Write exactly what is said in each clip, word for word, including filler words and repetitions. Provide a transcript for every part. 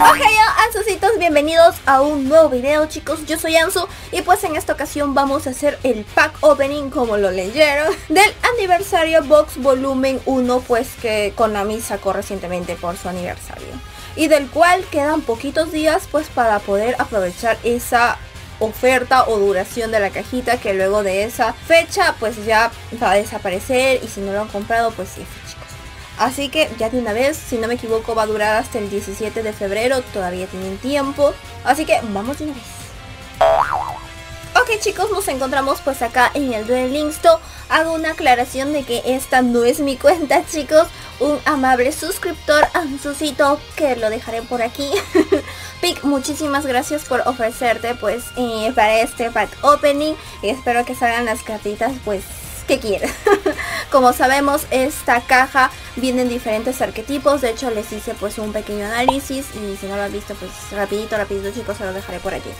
Hola Anzucitos, bienvenidos a un nuevo video, chicos. Yo soy Anzu y pues en esta ocasión vamos a hacer el pack opening, como lo leyeron, del aniversario box volumen uno, pues que Konami sacó recientemente por su aniversario y del cual quedan poquitos días pues para poder aprovechar esa oferta o duración de la cajita, que luego de esa fecha pues ya va a desaparecer, y si no lo han comprado pues sí, chicos. Así que ya de una vez, si no me equivoco, va a durar hasta el diecisiete de febrero, todavía tienen tiempo, así que vamos de una vez. Ok, chicos, nos encontramos pues acá en el Duel Links. Hago una aclaración de que esta no es mi cuenta, chicos. Un amable suscriptor, Anzucito, que lo dejaré por aquí. Pic, muchísimas gracias por ofrecerte pues eh, para este pack opening, y espero que salgan las cartitas pues que quieres. Como sabemos, esta caja viene en diferentes arquetipos. De hecho, les hice pues un pequeño análisis, y si no lo han visto pues rapidito, rapidito, chicos, se lo dejaré por aquí.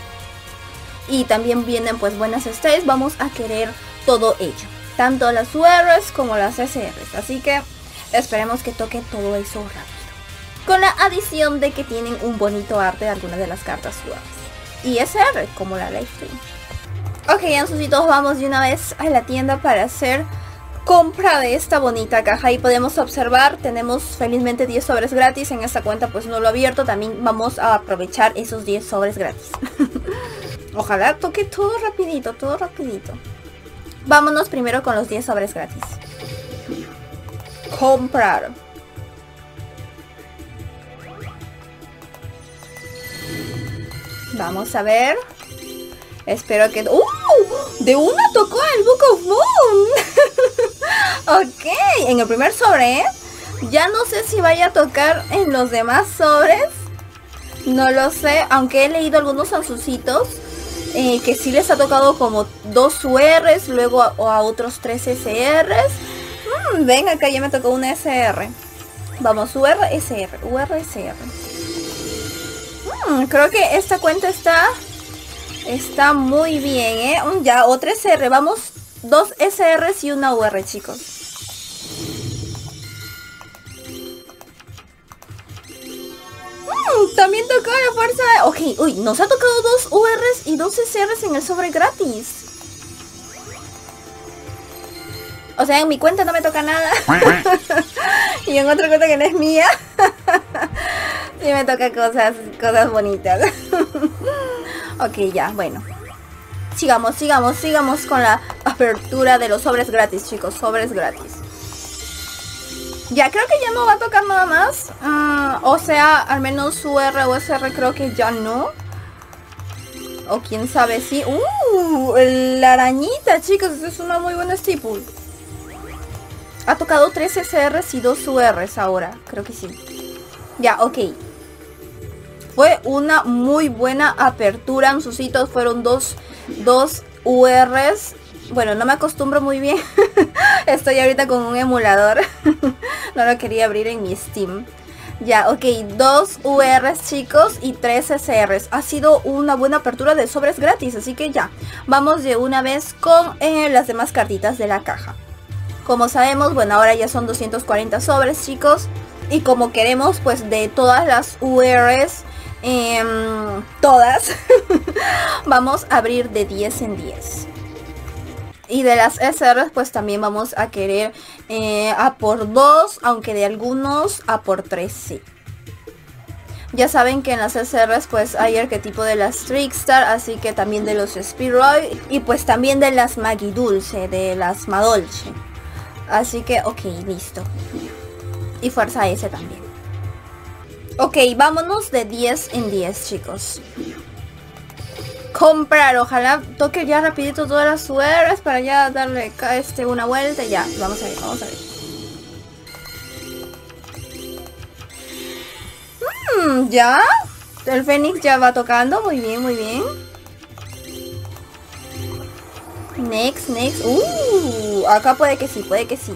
Y también vienen pues buenas stats. Vamos a querer todo ello, tanto las U Rs como las S Rs, así que esperemos que toque todo eso rápido, con la adición de que tienen un bonito arte de algunas de las cartas U Rs y S R, como la Life Stream. Ok, Anzucitos, vamos de una vez a la tienda para hacer compra de esta bonita caja. Y podemos observar, tenemos felizmente diez sobres gratis. En esta cuenta pues no lo he abierto, también vamos a aprovechar esos diez sobres gratis. Ojalá toque todo rapidito, todo rapidito. Vámonos primero con los diez sobres gratis. Comprar. Vamos a ver. Espero que... ¡Uh! De una tocó el Book of Moon. Ok, en el primer sobre, ¿eh? Ya no sé si vaya a tocar en los demás sobres, no lo sé, aunque he leído algunos Anzucitos eh, que sí les ha tocado como dos U Rs, luego a, a otros tres S Rs. Mm, ven acá, ya me tocó una S R. Vamos, U R S R, U R S R. Mm, creo que esta cuenta está... Está muy bien, ¿eh? Ya, otra S R. Vamos, dos S Rs y una U R, chicos. Mm, también tocó la fuerza de... Ok, uy, nos ha tocado dos U Rs y dos S Rs en el sobre gratis. O sea, en mi cuenta no me toca nada. Y en otra cuenta que no es mía. Sí me toca cosas, cosas bonitas. Ok, ya, bueno. Sigamos, sigamos, sigamos con la apertura de los sobres gratis, chicos. Sobres gratis. Ya, creo que ya no va a tocar nada más. Mm, o sea, al menos U R o S R creo que ya no. O quién sabe si... ¡Uh! La arañita, chicos. Esa es una muy buena staple. Ha tocado tres S Rs y dos U Rs ahora. Creo que sí. Ya, ok. Fue una muy buena apertura, Anzucitos. Fueron dos, dos U Rs. Bueno, no me acostumbro muy bien. Estoy ahorita con un emulador. No lo quería abrir en mi Steam. Ya, ok. Dos U Rs, chicos, y tres S Rs. Ha sido una buena apertura de sobres gratis. Así que ya, vamos de una vez con eh, las demás cartitas de la caja. Como sabemos, bueno, ahora ya son doscientos cuarenta sobres, chicos. Y como queremos, pues, de todas las U Rs... Eh, todas vamos a abrir de diez en diez, y de las S Rs pues también vamos a querer eh, a por dos, aunque de algunos a por tres sí. Ya saben que en las S Rs pues hay arquetipo de las Trickstar, así que también de los Speedroid, y pues también de las Dulce, de las Madolche. Así que ok, listo. Y fuerza S también. Ok, vámonos de diez en diez, chicos. Comprar, ojalá toque ya rapidito todas las U Rs para ya darle este, una vuelta y ya. Vamos a ver, vamos a ver. Mm, ya, el Fénix ya va tocando, muy bien, muy bien. Next, next, uh, acá puede que sí, puede que sí.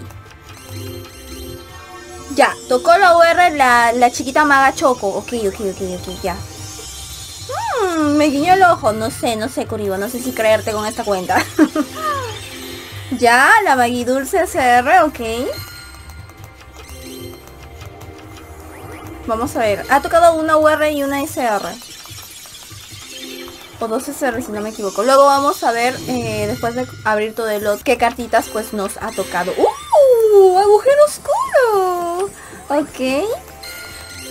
Ya, tocó la U R, la, la chiquita maga Choco. Ok, ok, ok, ok, ya. Mm, me guiñó el ojo. No sé, no sé, Curibo. No sé si creerte con esta cuenta. Ya, la Magidulce S R, ok. Vamos a ver. Ha tocado una U R y una S R. O dos S R si no me equivoco. Luego vamos a ver, eh, después de abrir todo el lot, qué cartitas pues nos ha tocado. ¡Uh! ¡Agujero oscuro! Ok.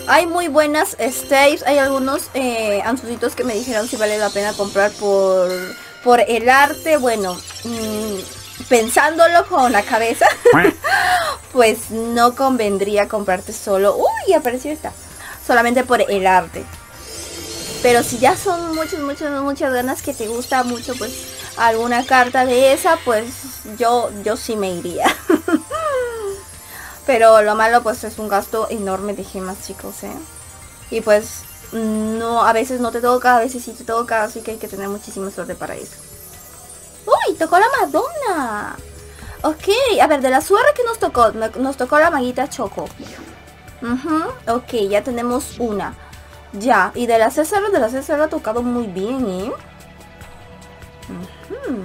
Hay muy buenas staves. Hay algunos eh, anzucitos que me dijeron si vale la pena comprar por, por el arte. Bueno, mmm, pensándolo con la cabeza, pues no convendría comprarte solo. ¡Uy! Apareció esta. Solamente por el arte. Pero si ya son muchas, muchas, muchas ganas que te gusta mucho, pues alguna carta de esa, pues yo, yo sí me iría. Pero lo malo pues es un gasto enorme de gemas, chicos, ¿eh? Y pues no, a veces no te toca, a veces sí te toca, así que hay que tener muchísima suerte para eso. ¡Uy! Tocó la Madonna. Ok, a ver, de la suerte que nos tocó, nos tocó la maguita Choco. Uh-huh, ok, ya tenemos una. Ya, y de la C cero, de la C cero ha tocado muy bien, ¿eh? Uh-huh.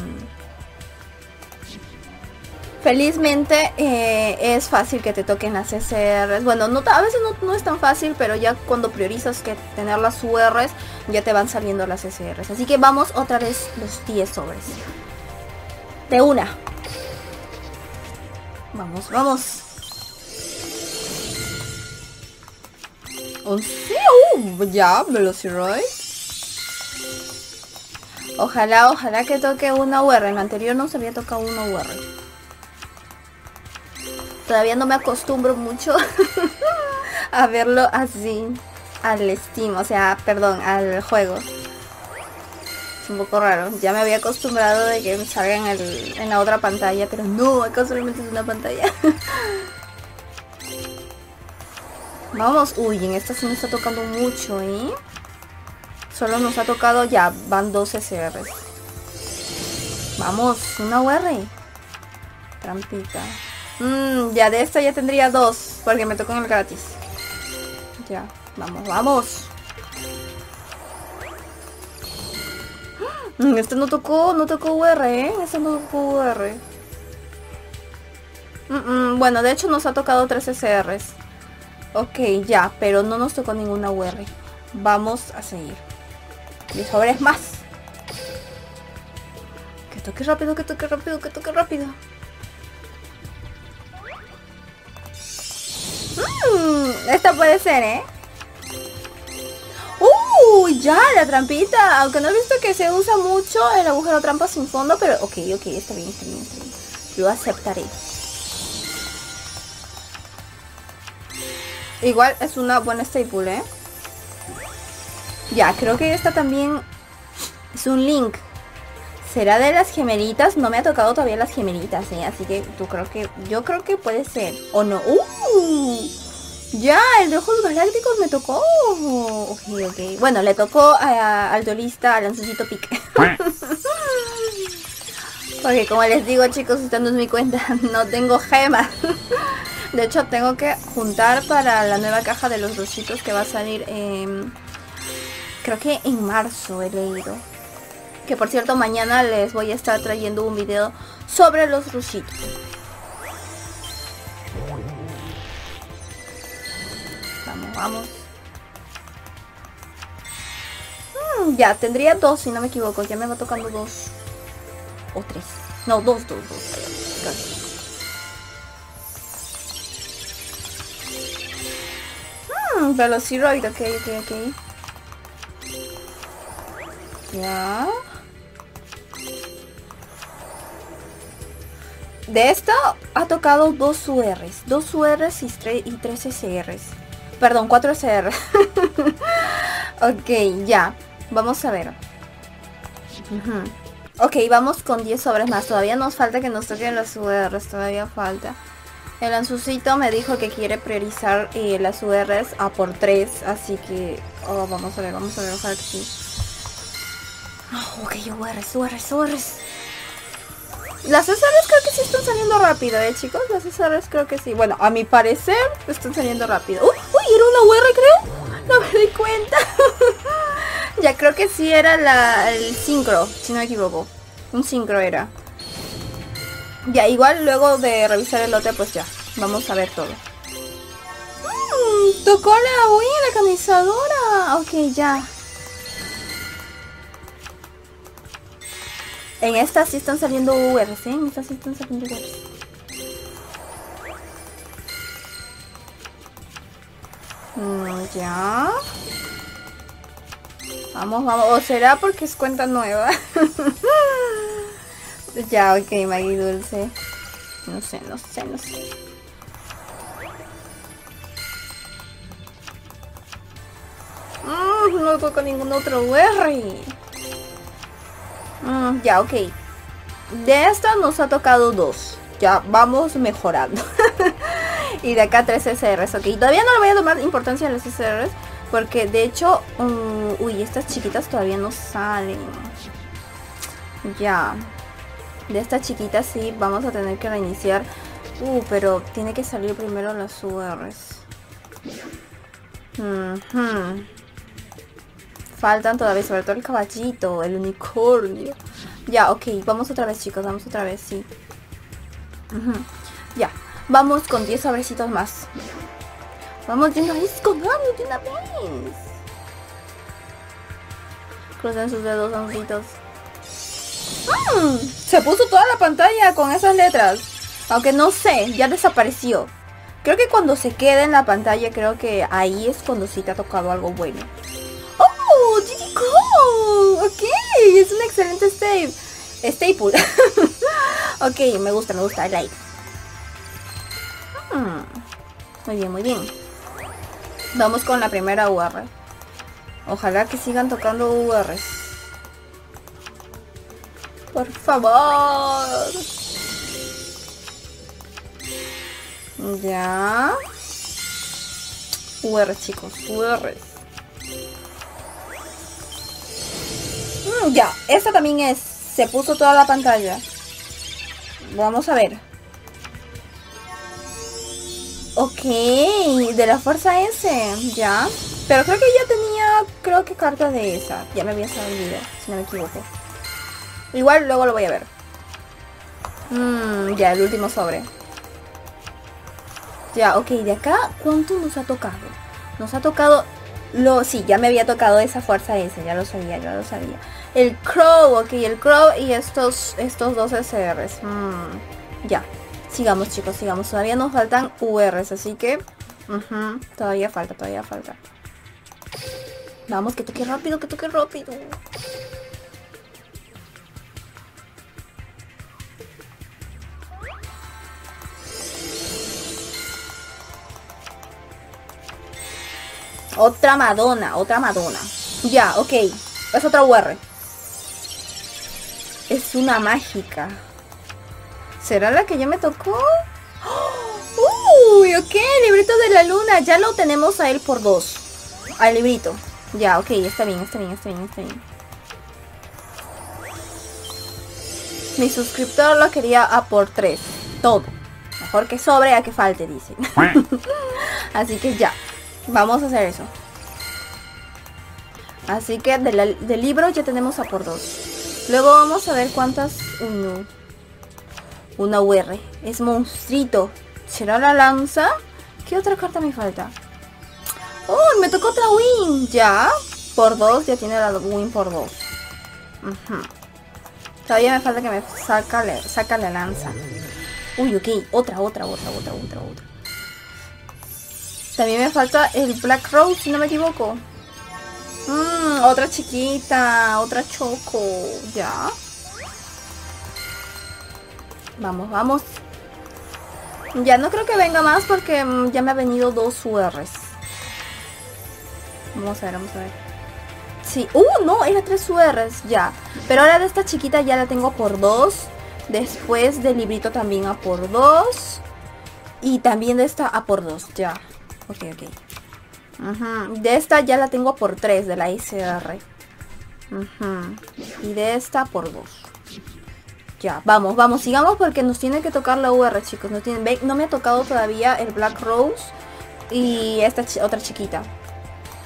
Felizmente eh, es fácil que te toquen las S Rs. Bueno, no, a veces no, no es tan fácil, pero ya cuando priorizas que tener las U Rs, ya te van saliendo las S Rs. Así que vamos otra vez los diez sobres. De una. Vamos, vamos. once. Uh, ya, Velociroid. Ojalá, ojalá que toque una U R. En la anterior no se había tocado una U R. Todavía no me acostumbro mucho a verlo así, al Steam, o sea, perdón, al juego. Es un poco raro. Ya me había acostumbrado de que salga en, el, en la otra pantalla, pero no, acá solamente es una pantalla. Vamos, uy, en esta sí me está tocando mucho, ¿eh? Solo nos ha tocado ya, van doce C Rs. Vamos, una U R. Trampita. Mm, ya de esta ya tendría dos, porque me tocó en el gratis. Ya, vamos, vamos. Mm, este no tocó, no tocó U R, ¿eh? Este no tocó U R. Mm -mm, bueno, de hecho nos ha tocado tres S Rs. Ok, ya, pero no nos tocó ninguna U R. Vamos a seguir. diez sobres más. Que toque rápido, que toque rápido, que toque rápido. Mm, esta puede ser, ¿eh? ¡Uh! Ya, la trampita. Aunque no he visto que se usa mucho el agujero trampa sin fondo, pero ok, ok, está bien, está bien, está bien. Lo aceptaré. Igual es una buena staple, ¿eh? Ya, creo que esta también es un link. ¿Será de las gemelitas? No me ha tocado todavía las gemelitas, ¿eh? Así que tú creo que, yo creo que puede ser. ¿O no? ¡Uh! Ya, el de ojos galácticos me tocó. Ok, ok. Bueno, le tocó a, al duelista, al Anzucito Pic. Porque como les digo, chicos, esta no es mi cuenta. No tengo gemas. De hecho, tengo que juntar para la nueva caja de los rositos que va a salir, eh, creo que en marzo he leído. Que por cierto, mañana les voy a estar trayendo un video sobre los rusitos. Vamos, vamos. Hmm, ya, tendría dos si no me equivoco. Ya me va tocando dos. O tres. No, dos, dos, dos. Tres. Hmm, Velociroid, ok, ok, ok. Ya. De esta ha tocado dos U Rs. Dos U Rs y, y tres S Rs. Perdón, cuatro S Rs. Ok, ya. Vamos a ver. Uh-huh. Ok, vamos con diez sobres más. Todavía nos falta que nos toquen las U Rs. Todavía falta. El Anzucito me dijo que quiere priorizar eh, las U Rs a por tres. Así que... Oh, vamos a ver, vamos a ver. Ojalá que sí. Oh, ok, U Rs, U Rs, U Rs. Las S Rs creo que sí están saliendo rápido, ¿eh, chicos? Las S Rs creo que sí. Bueno, a mi parecer están saliendo rápido. ¡Uy! ¡Uy! ¿Era una U R, creo? No me di cuenta. Ya, creo que sí era la, el sincro, si no me equivoco. Un sincro era. Ya, igual luego de revisar el lote, pues ya. Vamos a ver todo. Tocó la uña de la camisadora. Ok, ya. En estas sí están saliendo U Rs, ¿sí? En estas sí están saliendo U Rs. No, ya. Vamos, vamos. O será porque es cuenta nueva. Ya, ok, Maggie Dulce. No sé, no sé, no sé. Mm, no toco ningún otro U R. Mm, ya, ok. De esta nos ha tocado dos. Ya, vamos mejorando. Y de acá tres S Rs, ok. Todavía no le voy a tomar importancia a los S Rs. Porque de hecho, um, uy, estas chiquitas todavía no salen. Ya. De estas chiquitas sí vamos a tener que reiniciar. Uh, pero tiene que salir primero las U Rs. Mm-hmm. Faltan todavía, sobre todo el caballito, el unicornio. Ya, ok, vamos otra vez, chicos, vamos otra vez, sí. Uh-huh. Ya, vamos con diez sobrecitos más. Vamos de una vez, Konami, de una vez. Crucen sus dedos, soncitos. ¡Mmm! Se puso toda la pantalla con esas letras. Aunque no sé, ya desapareció. Creo que cuando se queda en la pantalla, creo que ahí es cuando sí te ha tocado algo bueno. D D. Crow, ok, es un excelente save, staple. Ok, me gusta, me gusta, like. Hmm. Muy bien, muy bien. Vamos con la primera U R. Ojalá que sigan tocando U Rs. Por favor. Ya. U R, chicos, U Rs. Ya, esta también es. Se puso toda la pantalla. Vamos a ver. Ok, de la fuerza S. Ya. Pero creo que ya tenía, creo que cartas de esa. Ya me había salido, si no me equivoco. Igual luego lo voy a ver. Mm, ya, el último sobre. Ya, ok, de acá, ¿cuánto nos ha tocado? Nos ha tocado... Lo, sí, ya me había tocado esa fuerza S, ya lo sabía, ya lo sabía. El Crow, ok, el Crow y estos estos dos S Rs. Mm, ya, sigamos chicos, sigamos. Todavía nos faltan U Rs, así que... Uh-huh, todavía falta, todavía falta. Vamos, que toque rápido, que toque rápido. Otra Madonna, otra Madonna. Ya, ok. Es otra U R. Es una mágica. ¿Será la que ya me tocó? ¡Oh! Uy, ok, librito de la luna. Ya lo tenemos a él por dos. Al librito. Ya, ok, está bien, está bien, está bien, está bien. Mi suscriptor lo quería a por tres. Todo. Mejor que sobre a que falte, dicen. Así que ya. Vamos a hacer eso. Así que de la, del libro ya tenemos a por dos. Luego vamos a ver cuántas. Uno. Una U R. Es monstruito. ¿Será la lanza? ¿Qué otra carta me falta? ¡Oh! Me tocó otra win. Ya. Por dos. Ya tiene la win por dos. Uh-huh. Todavía me falta que me saca, le, saca la lanza. Uy, ok. Otra, otra, otra, otra, otra, otra. También me falta el Black Rose, si no me equivoco. Mm, otra chiquita, otra choco. Ya. Vamos, vamos. Ya no creo que venga más porque ya me ha venido dos U Rs. Vamos a ver, vamos a ver. Sí. Uh, no, era tres U Rs, ya. Pero ahora de esta chiquita ya la tengo por dos. Después del librito también a por dos. Y también de esta a por dos, ya. Ok, ok. Ajá. De esta ya la tengo por tres, de la I C R. Ajá. Y de esta por dos. Ya, vamos, vamos, sigamos porque nos tiene que tocar la U R, chicos. Nos tienen... No me ha tocado todavía el Black Rose y esta ch otra chiquita.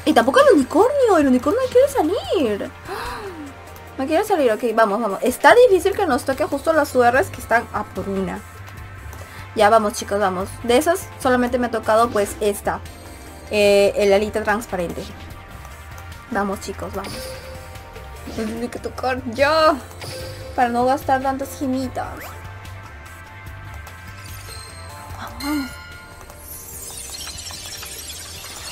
Y tampoco el unicornio, el unicornio quiere salir. No quiere salir, ok, vamos, vamos. Está difícil que nos toque justo las U Rs que están a por una. Ya, vamos chicos, vamos. De esas solamente me ha tocado pues esta. eh, el alita transparente. Vamos chicos, vamos. Lo tengo que tocar yo para no gastar tantas gemitas. Vamos.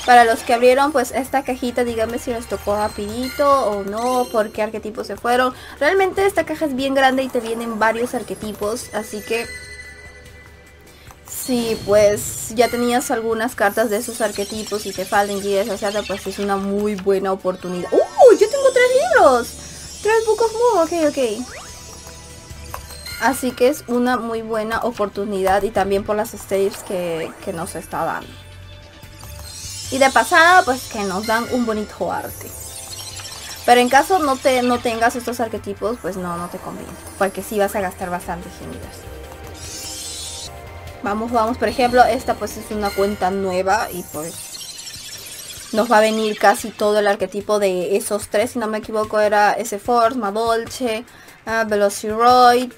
Para los que abrieron pues esta cajita, díganme si les tocó rapidito o no, por qué arquetipos se fueron. Realmente esta caja es bien grande y te vienen varios arquetipos, así que si pues ya tenías algunas cartas de esos arquetipos y te faltan y quieres hacerla, pues es una muy buena oportunidad. ¡Uh! Yo tengo tres libros, tres Book of Moon, ok, ok. Así que es una muy buena oportunidad y también por las staves que, que nos está dando. Y de pasada, pues que nos dan un bonito arte. Pero en caso no, te, no tengas estos arquetipos, pues no, no te conviene. Porque sí vas a gastar bastante gemidas. Vamos, vamos. Por ejemplo, esta pues es una cuenta nueva y pues nos va a venir casi todo el arquetipo de esos tres. Si no me equivoco era S-Force, Madolche, uh, Velociroid.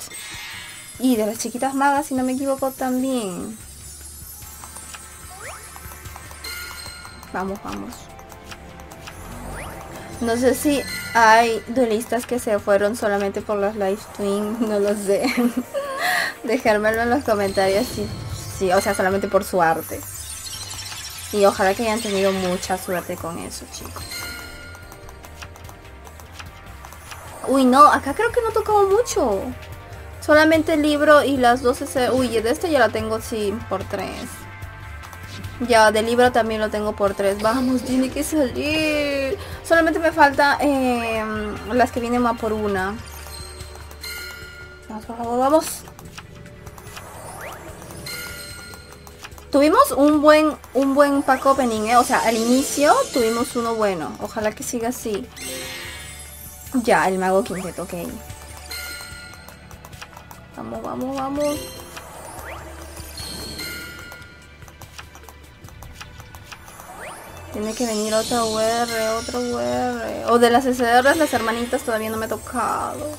Y de las chiquitas magas, si no me equivoco también. Vamos, vamos. No sé si hay duelistas que se fueron solamente por los live stream, no lo sé. Dejármelo en los comentarios si, si, o sea, solamente por su arte. Y ojalá que hayan tenido mucha suerte con eso, chicos. Uy, no, acá creo que no he tocado mucho. Solamente el libro y las dos se... Uy, de este ya la tengo, sí, por tres. Ya, de libro también lo tengo por tres. Vamos, tiene que salir. Solamente me falta eh, las que vienen más por una. Vamos, por favor, vamos. Tuvimos un buen un buen pack opening, ¿eh? O sea, al inicio tuvimos uno bueno. Ojalá que siga así. Ya, el Mago Quinteto, ok. Vamos, vamos, vamos. Tiene que venir otra U R, otra U R. O de las S D Rs, las hermanitas todavía no me he tocado.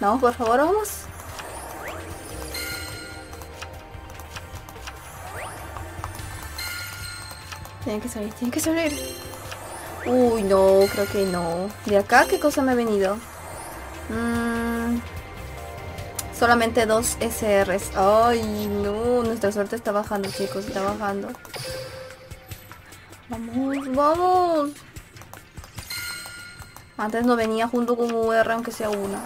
Vamos, por favor, vamos. Tiene que salir, tiene que salir. Uy, no, creo que no. ¿De acá qué cosa me ha venido? Mmm... Solamente dos S Rs. Ay, no. Nuestra suerte está bajando, chicos. Está bajando. Vamos, vamos. Antes no venía junto con U R, aunque sea una.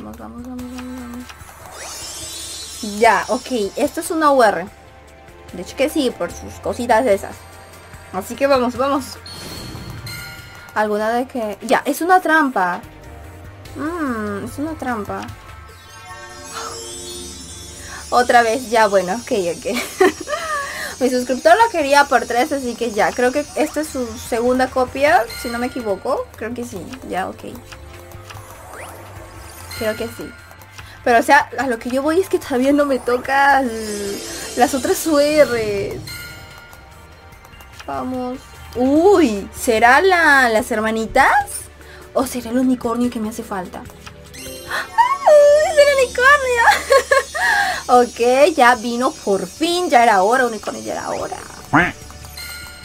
Vamos, vamos, vamos, vamos. Ya, ok. Esto es una U R. De hecho que sí, por sus cositas esas. Así que vamos, vamos. Alguna de que... Ya, es una trampa. Mmm, es una trampa. Otra vez, ya, bueno, ok, ok. Mi suscriptor la quería por tres, así que ya, creo que esta es su segunda copia, si no me equivoco. Creo que sí, ya, ok. Creo que sí. Pero o sea, a lo que yo voy es que todavía no me toca las otras U Rs. Vamos. Uy, ¿será la, las hermanitas? ¿O será el unicornio que me hace falta? ¡Ah, es el unicornio! Ok, ya vino por fin. Ya era hora, unicornio, ya era hora.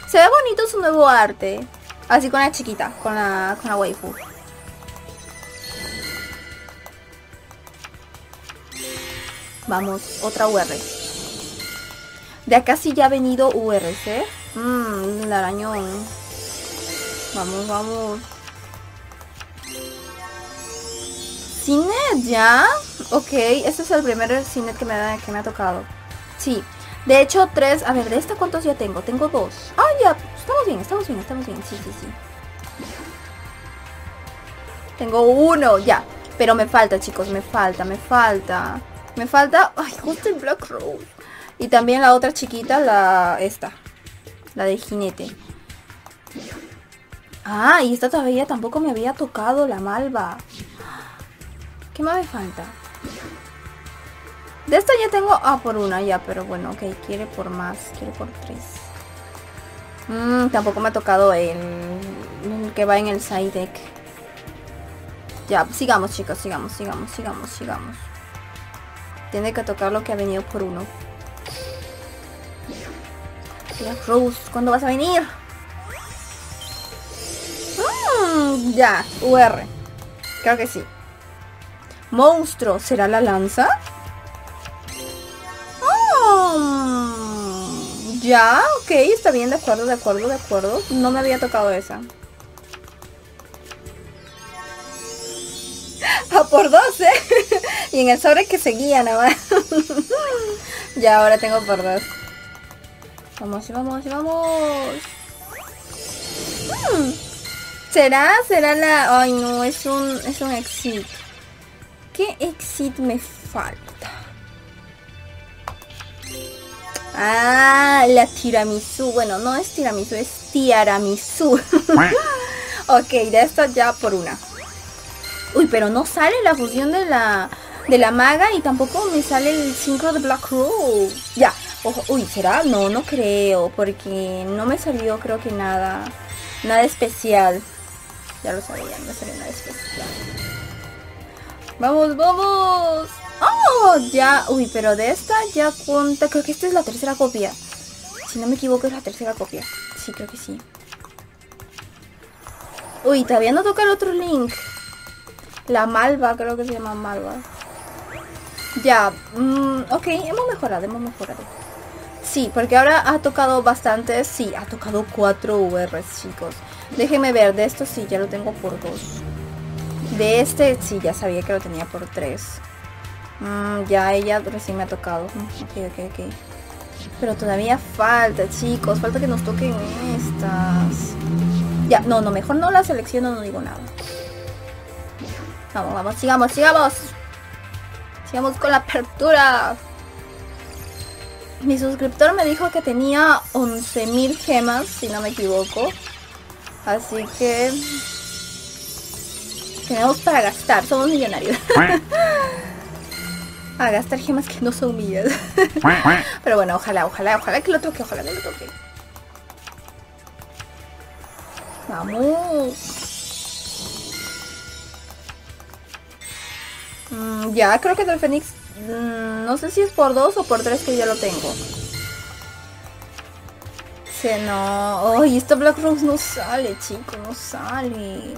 Se ve bonito su nuevo arte. Así con la chiquita, con la, con la waifu. Vamos, otra U R. De acá sí ya ha venido U Rs, ¿eh? Mmm, el arañón. Vamos, vamos. Cinet, ya. Ok, este es el primer Cinet que me, da, que me ha tocado. Sí, de hecho tres. A ver, de esta cuántos ya tengo, tengo dos. Ah, ya, estamos bien, estamos bien, estamos bien. Sí, sí, sí. Tengo uno, ya. Pero me falta, chicos, me falta, me falta Me falta, ay, justo el Black Rose. Y también la otra chiquita, la, esta la de jinete. Ah, y esta todavía tampoco me había tocado, la malva. ¿Qué más me falta? De esta ya tengo... Ah, por una ya, pero bueno, ok. Quiere por más, quiere por tres. Mmm, tampoco me ha tocado el, el que va en el side deck. Ya, sigamos chicos, sigamos, sigamos, sigamos, sigamos. Tiene que tocar lo que ha venido por uno. Black Rose, ¿cuándo vas a venir? Mm, ya, U R. Creo que sí. Monstruo, ¿será la lanza? Oh, ya, ok, está bien, de acuerdo, de acuerdo, de acuerdo. No me había tocado esa. A por doce. Y en el sobre que seguía nada más. Ya, ahora tengo por dos. Vamos, vamos, vamos. Hmm. ¿Será? ¿Será la...? Ay, no, es un, es un exit. ¿Qué exit me falta? Ah, la tiramisú. Bueno, no es tiramisú, es tiaramisú. Ok, de esto ya por una. Uy, pero no sale la fusión de la de la maga y tampoco me sale el sincro de Black Rose. Ya. Ojo. Uy, ¿será? No, no creo, porque no me salió creo que nada. Nada especial. Ya lo sabía, no me salió nada especial. Vamos, vamos. Oh, ya. Uy, pero de esta ya cuenta. Creo que esta es la tercera copia. Si no me equivoco es la tercera copia. Sí, creo que sí. Uy, todavía no toca el otro link. La malva, creo que se llama malva. Ya. Mmm, ok, hemos mejorado, hemos mejorado. Sí, porque ahora ha tocado bastantes. Sí, ha tocado cuatro U Rs, chicos. Déjenme ver, de esto sí, ya lo tengo por dos. De este, sí, ya sabía que lo tenía por tres. Mm, ya, ella recién me ha tocado. Ok, ok, ok. Pero todavía falta, chicos. Falta que nos toquen estas. Ya, no, no, mejor no la selecciono, no digo nada. Vamos, vamos, sigamos, sigamos. Sigamos con la apertura. Mi suscriptor me dijo que tenía once mil gemas, si no me equivoco. Así que... tenemos para gastar, somos millonarios. A gastar gemas que no son mías. Pero bueno, ojalá, ojalá, ojalá que lo toque, ojalá que lo toque. Vamos. Ya, creo que del Fénix, mmm, no sé si es por dos o por tres que ya lo tengo. Se no... ¡Ay, esta Black Rose no sale, chicos! No sale.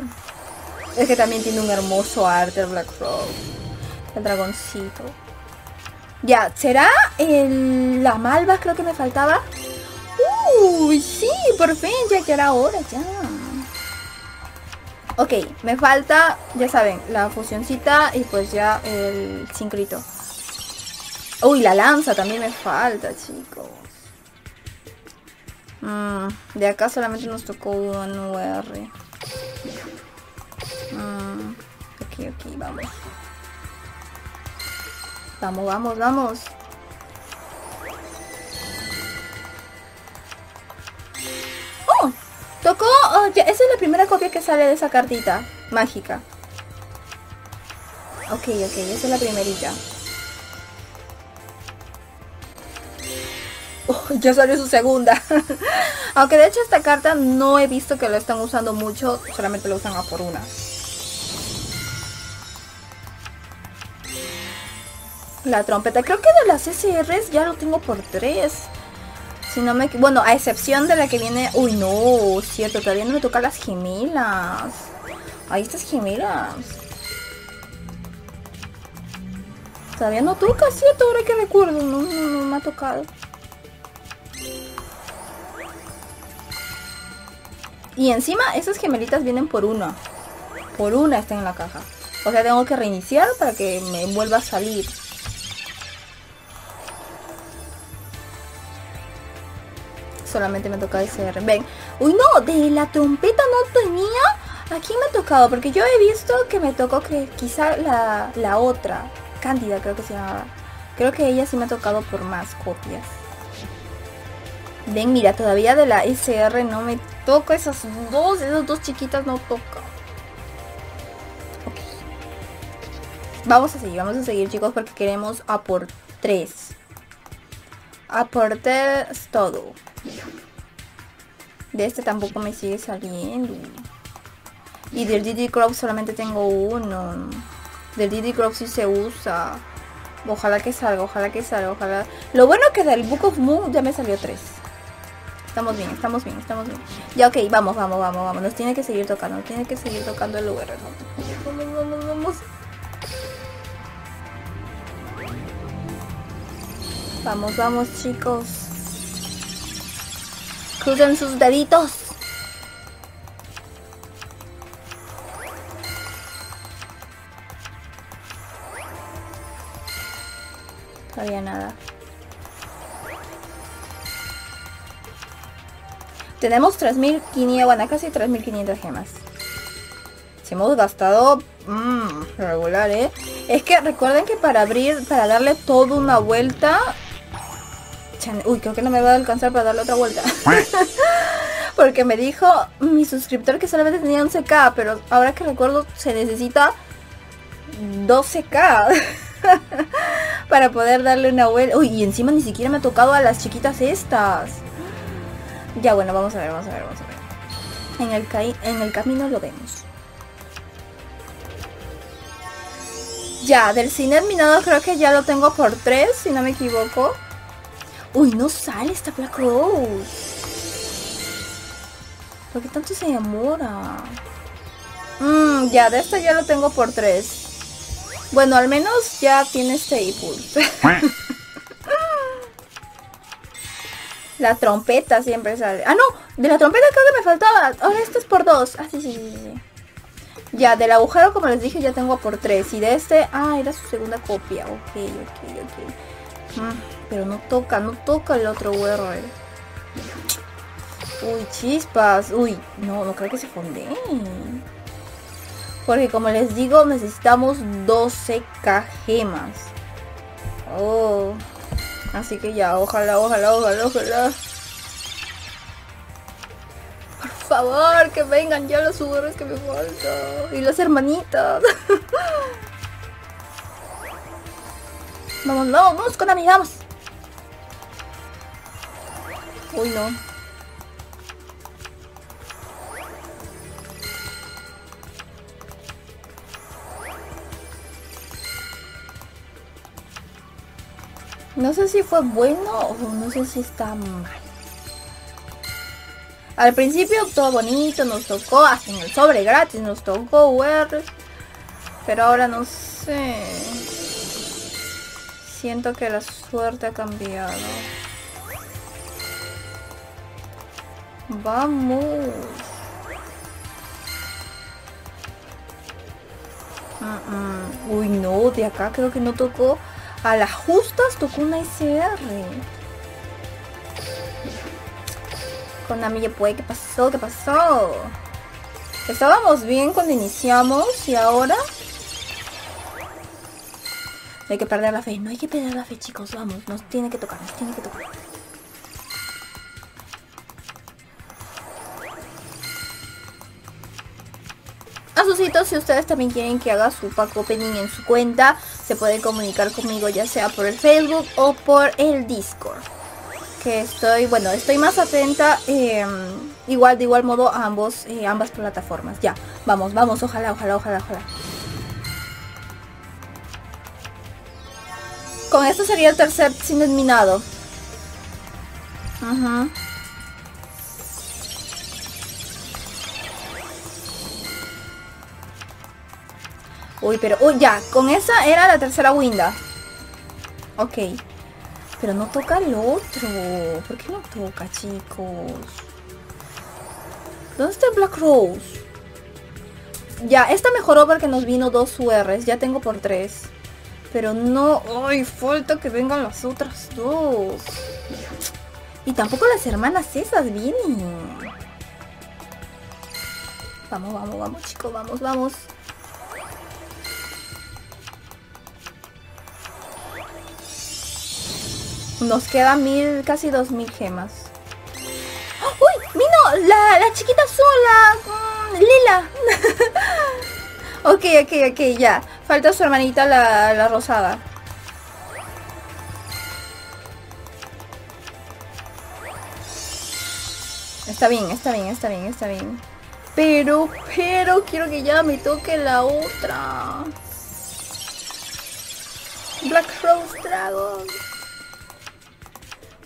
Es que también tiene un hermoso arte el Black Rose. El dragoncito. Ya, ¿será el... la malva creo que me faltaba? ¡Uy, sí! Por fin, ya que era hora, ya. Ok, me falta, ya saben, la fusioncita y pues ya el sincrito. Uy, la lanza también me falta, chicos. Mm, de acá solamente nos tocó un U R. Mm, ok, ok, vamos. Vamos, vamos, vamos. Tocó, oh, ya, esa es la primera copia que sale de esa cartita mágica. Ok, ok, esa es la primerita. Oh, ya salió su segunda. Aunque de hecho esta carta no he visto que la están usando mucho, solamente la usan a por una. La trompeta, creo que de las S Rs ya lo tengo por tres. Si no me... Bueno, a excepción de la que viene... Uy, no, cierto, todavía no me tocan las gemelas. Ahí estas gemelas. Todavía no toca, cierto, ahora que recuerdo. No, no, no me ha tocado. Y encima, esas gemelitas vienen por una. Por una está en la caja. O sea, tengo que reiniciar para que me vuelva a salir. Solamente me toca S R. Ven. Uy, no, de la trompeta no tenía. Aquí me ha tocado, porque yo he visto que me tocó que quizá la, la otra. Cándida creo que se llamaba. Creo que ella sí me ha tocado por más copias. Ven, mira, todavía de la S R no me toca. Esas dos, esas dos chiquitas no toca. Ok. Vamos a seguir, vamos a seguir, chicos, porque queremos a por tres. A por tres todo. De este tampoco me sigue saliendo. Y del D D Crow solamente tengo uno. Del D D Crow sí se usa. Ojalá que salga, ojalá que salga, ojalá. Lo bueno que del Book of Moon ya me salió tres. Estamos bien, estamos bien, estamos bien. Ya, ok, vamos, vamos, vamos, vamos. Nos tiene que seguir tocando, nos tiene que seguir tocando el lugar, ¿no? Vamos, vamos, vamos. Vamos, vamos, chicos. Crucen sus deditos. Todavía nada. Tenemos tres mil quinientas, bueno, casi tres mil quinientas gemas. Se hemos gastado mmm, regular, ¿eh? Es que recuerden que para abrir, para darle toda una vuelta... Uy, creo que no me va a alcanzar para darle otra vuelta. Porque me dijo mi suscriptor que solamente tenía once K, pero ahora que recuerdo se necesita doce K para poder darle una vuelta. Uy, y encima ni siquiera me ha tocado a las chiquitas estas. Ya, bueno, vamos a ver, vamos a ver, vamos a ver. En el, ca en el camino lo vemos. Ya, del cine minado creo que ya lo tengo por tres, si no me equivoco. Uy, no sale esta Black Rose. ¿Por qué tanto se demora? Mmm, ya, de esta ya lo tengo por tres. Bueno, al menos ya tiene este impulso. La trompeta siempre sale. Ah, no, de la trompeta creo que me faltaba. Ahora esto es por dos. Ah, sí, sí, sí, sí. Ya, del agujero, como les dije, ya tengo por tres. Y de este, ah, era su segunda copia. Ok, ok, ok. Pero no toca, no toca el otro huevo. Uy, chispas. Uy, no, no creo que se fonde. Porque como les digo, necesitamos doce K gemas. Oh. Así que ya, ojalá, ojalá, ojalá, ojalá. Por favor, que vengan ya los huevos que me faltan. Y las hermanitas. Vamos, vamos, vamos, Konami, vamos. Uy, no. No sé si fue bueno o no sé si está mal. Al principio todo bonito, nos tocó, hasta en el sobre gratis nos tocó U R. Pero ahora no sé. Siento que la suerte ha cambiado. Vamos. Uh-uh. Uy, no, de acá creo que no tocó. A las justas tocó una S R. Konami, ya puede. ¿Qué pasó? ¿Qué pasó? Estábamos bien cuando iniciamos y ahora... No hay que perder la fe, no hay que perder la fe, chicos, vamos, nos tiene que tocar, nos tiene que tocar. Anzucitos, si ustedes también quieren que haga su pack opening en su cuenta, se pueden comunicar conmigo ya sea por el Facebook o por el Discord. Que estoy, bueno, estoy más atenta, eh, igual de igual modo a ambos, eh, ambas plataformas. Ya, vamos, vamos, ojalá, ojalá, ojalá, ojalá. Con esto sería el tercer cine minado. Uh-huh. Uy, pero... Uy, ya. Con esa era la tercera winda. Ok. Pero no toca el otro. ¿Por qué no toca, chicos? ¿Dónde está el Black Rose? Ya, esta mejoró porque nos vino dos U Rs. Ya tengo por tres. Pero no, ay, falta que vengan las otras dos. Y tampoco las hermanas esas vienen. Vamos, vamos, vamos, chicos, vamos, vamos. Nos quedan mil, casi dos mil gemas. ¡Uy! ¡Mino! La, la chiquita sola. Mmm, Lila. Ok, ok, ok, ya. Falta su hermanita, la, la rosada. Está bien, está bien, está bien, está bien. Pero, pero quiero que ya me toque la otra. Black Rose Dragon.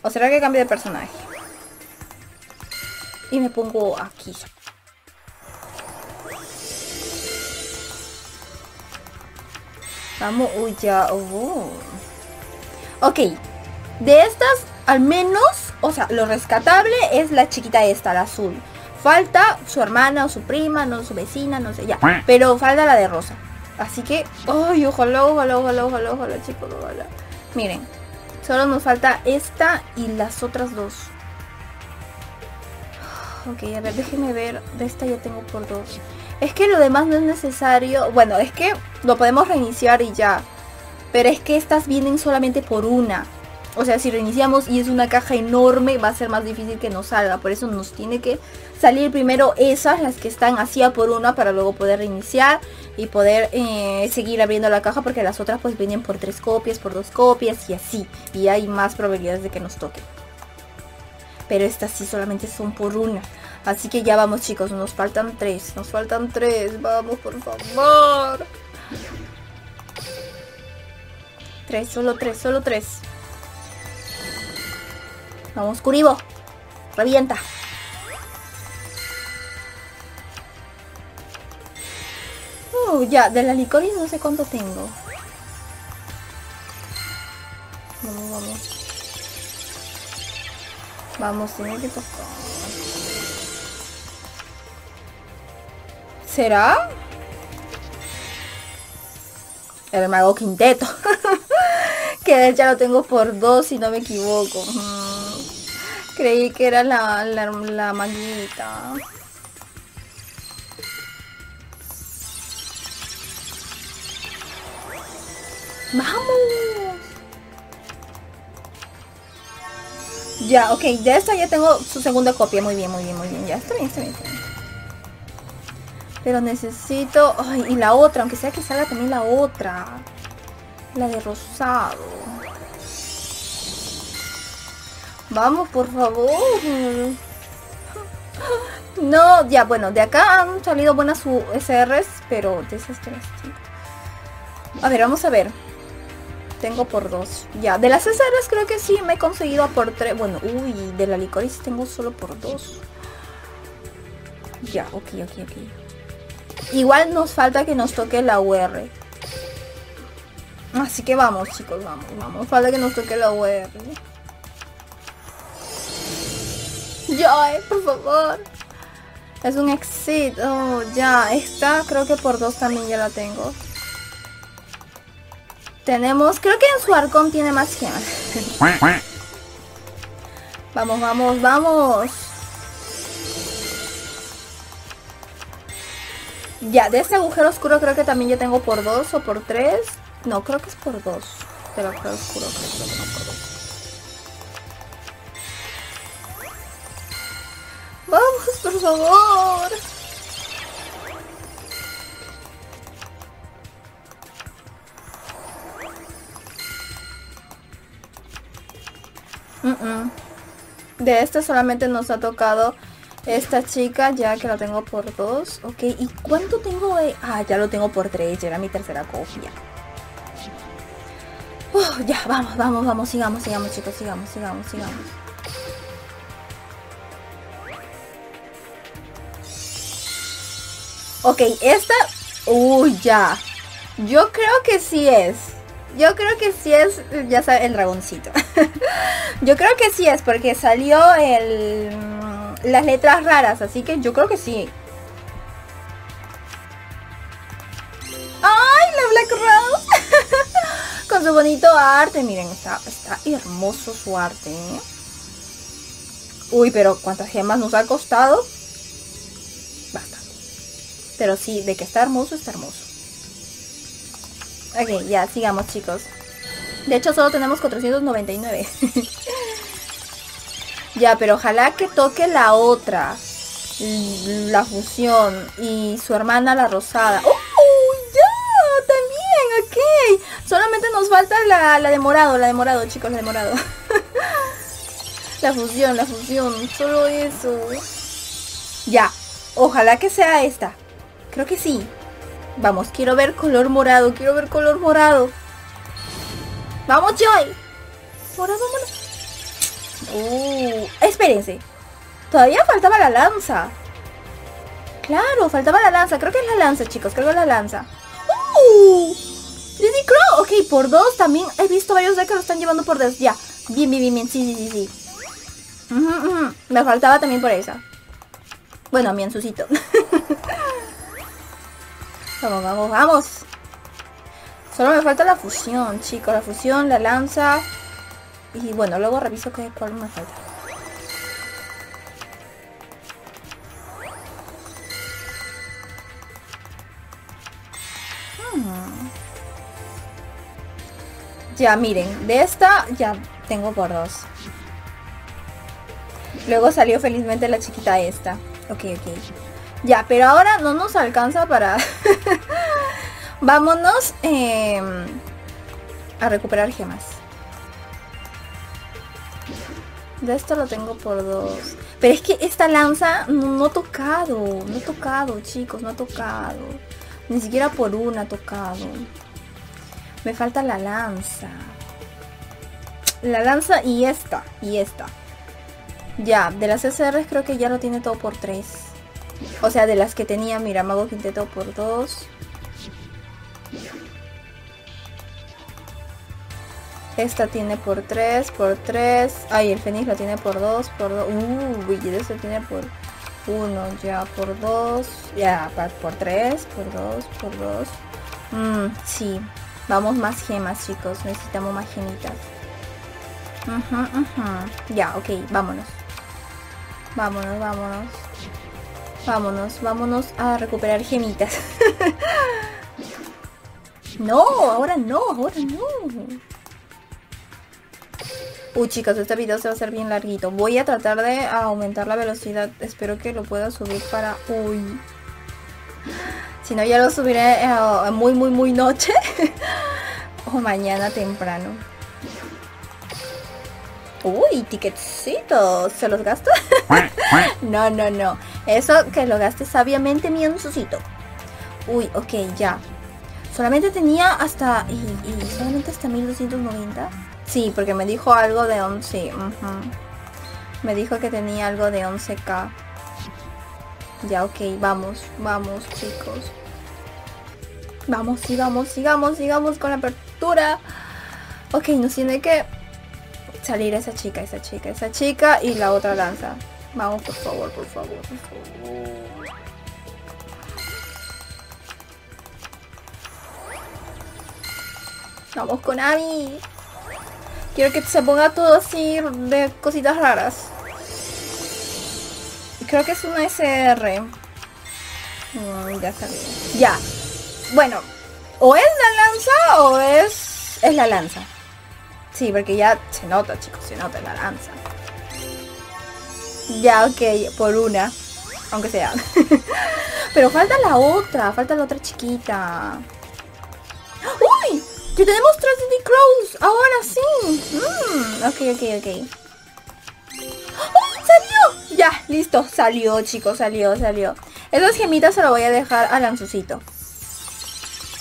¿O será que cambie de personaje? Y me pongo aquí. Vamos, uy, ya. Oh. Ok. De estas, al menos, o sea, lo rescatable es la chiquita esta, la azul. Falta su hermana o su prima, no su vecina, no sé, ya. Pero falta la de rosa. Así que, ay, oh, ojalá, ojalá, ojalá, ojalá, ojalá, chicos, ojalá. Miren, solo nos falta esta y las otras dos. Ok, a ver, déjenme ver. De esta ya tengo por dos. Es que lo demás no es necesario. Bueno, es que lo podemos reiniciar y ya. Pero es que estas vienen solamente por una. O sea, si reiniciamos y es una caja enorme, va a ser más difícil que nos salga. Por eso nos tiene que salir primero esas, las que están así a por una, para luego poder reiniciar y poder eh, seguir abriendo la caja. Porque las otras pues vienen por tres copias, por dos copias y así. Y hay más probabilidades de que nos toque. Pero estas sí solamente son por una. Así que ya vamos, chicos, nos faltan tres. Nos faltan tres, vamos, por favor. Tres, solo tres, solo tres. Vamos, Kuribo. Revienta. Uh, ya, de las licores no sé cuánto tengo. Vamos, vamos. Vamos, tiene que tocar. ¿Será? El Mago Quinteto. Que ya lo tengo por dos, si no me equivoco. Creí que era la, la, la maguita. ¡Vamos! Ya, ok, ya está, ya tengo su segunda copia. Muy bien, muy bien, muy bien. Ya está bien, está bien, está bien. Pero necesito... Ay, y la otra, aunque sea que salga también la otra. La de rosado. Vamos, por favor. No, ya, bueno, de acá han salido buenas U S Rs, pero de esas tres. A ver, vamos a ver. Tengo por dos. Ya, de las U S Rs creo que sí me he conseguido por tres. Bueno, uy, de la licorice tengo solo por dos. Ya, ok, ok, ok. Igual nos falta que nos toque la U R. Así que vamos, chicos, vamos, vamos. Falta que nos toque la U R. Joy, por favor. Es un exit. Oh, ya. Esta creo que por dos también ya la tengo. Tenemos... Creo que en su arcón tiene más gemas. Vamos, vamos, vamos. Ya, de este agujero oscuro creo que también ya tengo por dos o por tres. No, creo que es por dos. Del agujero oscuro creo que no por dos. Vamos, por favor. Uh -uh. De este solamente nos ha tocado esta chica, ya que la tengo por dos. Ok, ¿y cuánto tengo de...? Ah, ya lo tengo por tres, ya era mi tercera copia. Uh, ya, vamos, vamos, vamos, sigamos, sigamos, chicos, sigamos, sigamos, sigamos. Ok, esta... Uy, uh, ya. Yo creo que sí es. Yo creo que sí es, ya saben, el dragoncito. Yo creo que sí es, porque salió el... Las letras raras, así que yo creo que sí. ¡Ay, la Black Rose! Con su bonito arte. Miren, está, está hermoso su arte, ¿eh? Uy, pero cuántas gemas nos ha costado. Pero sí, de que está hermoso, está hermoso. Ok, ya, sigamos, chicos. De hecho, solo tenemos cuatrocientos noventa y nueve. Ya, pero ojalá que toque la otra. La fusión. Y su hermana, la rosada. ¡Oh, ya! También, ok. Solamente nos falta la, la de morado, la de morado, chicos, la de morado. La fusión, la fusión. Solo eso. Ya, ojalá que sea esta. Creo que sí. Vamos, quiero ver color morado, quiero ver color morado. ¡Vamos, Joy! Ahora vámonos. Uh, espérense. Todavía faltaba la lanza. Claro, faltaba la lanza. Creo que es la lanza, chicos. Creo que es la lanza. ¡Uh! D D. Crow. Ok, por dos también. He visto varios decks que lo están llevando por dos. Ya. Bien, bien, bien, bien. Sí, sí, sí, sí. Uh-huh, uh-huh. Me faltaba también por esa. Bueno, a mi Anzucito. Vamos, vamos, vamos. Solo me falta la fusión, chicos. La fusión, la lanza. Y bueno, luego reviso qué, cuál me falta. Hmm. Ya, miren. De esta ya tengo por dos. Luego salió felizmente la chiquita esta. Ok, ok. Ya, pero ahora no nos alcanza para... Vámonos eh, a recuperar gemas. De esto lo tengo por dos. Pero es que esta lanza no, no he tocado. No he tocado, chicos. No he tocado. Ni siquiera por una he tocado. Me falta la lanza. La lanza y esta. Y esta. Ya, de las C C Rs creo que ya lo tiene todo por tres. O sea, de las que tenía, mira, Mago Quinteto por dos. Esta tiene por tres, por tres. Ay, el Fénix lo tiene por dos, por dos. Uy, y eso tiene por uno, ya por dos. Ya, por tres, por dos, por dos. Mm, sí. Vamos más gemas, chicos. Necesitamos más gemitas. Ajá, uh-huh, ajá. Uh-huh. Ya, ok, vámonos. Vámonos, vámonos. Vámonos, vámonos a recuperar gemitas. No, ahora no, ahora no. Uy, chicos, este video se va a hacer bien larguito. Voy a tratar de aumentar la velocidad. Espero que lo pueda subir para hoy. Si no, ya lo subiré uh, muy, muy, muy noche. O mañana temprano. Uy, tiquetcitos. ¿Se los gasta? No, no, no. Eso que lo gaste sabiamente, mi Anzucito. Uy, ok, ya. Solamente tenía hasta... Y, y solamente hasta mil doscientos noventa. Sí, porque me dijo algo de once. Uh-huh. Me dijo que tenía algo de once K. Ya, ok, vamos, vamos, chicos. Vamos, sigamos, sigamos, sigamos con la apertura. Ok, nos tiene que salir esa chica, esa chica, esa chica y la otra lanza. Vamos, por favor, por favor, por favor. Vamos, Konami. Quiero que se ponga todo así de cositas raras. Creo que es una S R. Mm, ya sabía. Ya. Bueno. O es la lanza o es... Es la lanza. Sí, porque ya se nota, chicos. Se nota la lanza. Ya, ok. Por una. Aunque sea. Pero falta la otra. Falta la otra chiquita. ¡Uy! ¡Que tenemos tres D D. Crows! ¡Ahora sí! Mm, ok, ok, ok. ¡Oh! ¡Salió! Ya, listo. Salió, chicos. Salió, salió. Esas gemitas se las voy a dejar al Anzucito.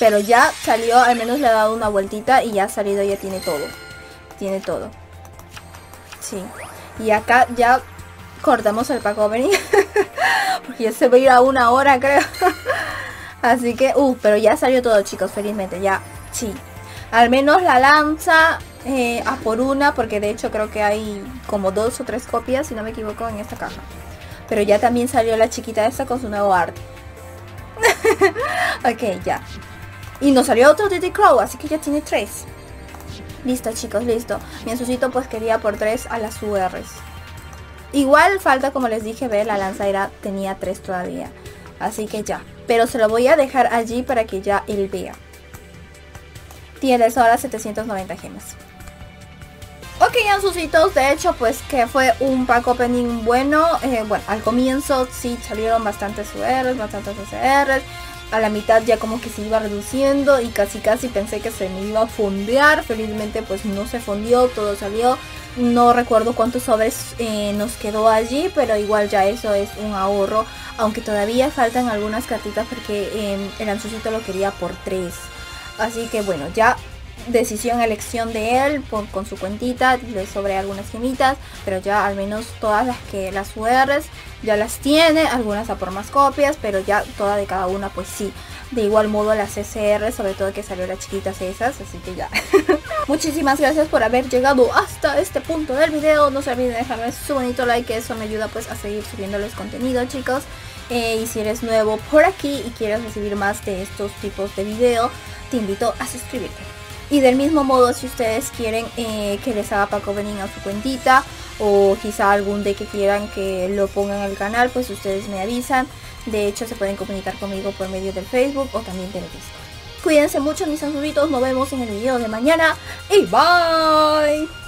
Pero ya salió. Al menos le ha dado una vueltita y ya ha salido. Ya tiene todo. Tiene todo. Sí. Y acá ya cortamos el pack opening. Porque ya se va a ir a una hora, creo. Así que... Uh, pero ya salió todo, chicos. Felizmente. Ya. Sí. Al menos la lanza eh, a por una, porque de hecho creo que hay como dos o tres copias, si no me equivoco, en esta caja. Pero ya también salió la chiquita esta con su nuevo arte. Ok, ya. Y nos salió otro D D. Crow, así que ya tiene tres. Listo, chicos, listo. Mi Anzucito pues quería por tres a las U Rs. Igual falta, como les dije, ver la lanza era, tenía tres todavía. Así que ya. Pero se lo voy a dejar allí para que ya él vea. Tienes ahora setecientos noventa gemas. Ok, Anzucitos, de hecho pues que fue un pack opening bueno. eh, Bueno, al comienzo sí salieron bastantes U Rs, bastantes C C Rs. A la mitad ya como que se iba reduciendo y casi casi pensé que se me iba a fondear. Felizmente pues no se fondió, todo salió. No recuerdo cuántos sobres eh, nos quedó allí, pero igual ya eso es un ahorro. Aunque todavía faltan algunas cartitas porque eh, el Anzucito lo quería por tres. Así que bueno, ya decisión, elección de él por, con su cuentita sobre algunas gemitas, pero ya al menos todas las que las U Rs ya las tiene, algunas a por más copias, pero ya toda de cada una pues sí. De igual modo las C C R, sobre todo que salió las chiquitas esas, así que ya. Muchísimas gracias por haber llegado hasta este punto del video. No se olviden dejarme su bonito like, que eso me ayuda pues a seguir subiéndoles contenido, chicos. Eh, y si eres nuevo por aquí y quieres recibir más de estos tipos de video, te invito a suscribirte. Y del mismo modo, si ustedes quieren eh, que les haga pack opening a su cuentita, o quizá algún deck que quieran que lo pongan al canal, pues ustedes me avisan. De hecho, se pueden comunicar conmigo por medio del Facebook o también del Discord. Cuídense mucho, mis anzucitos. Nos vemos en el video de mañana. Y bye.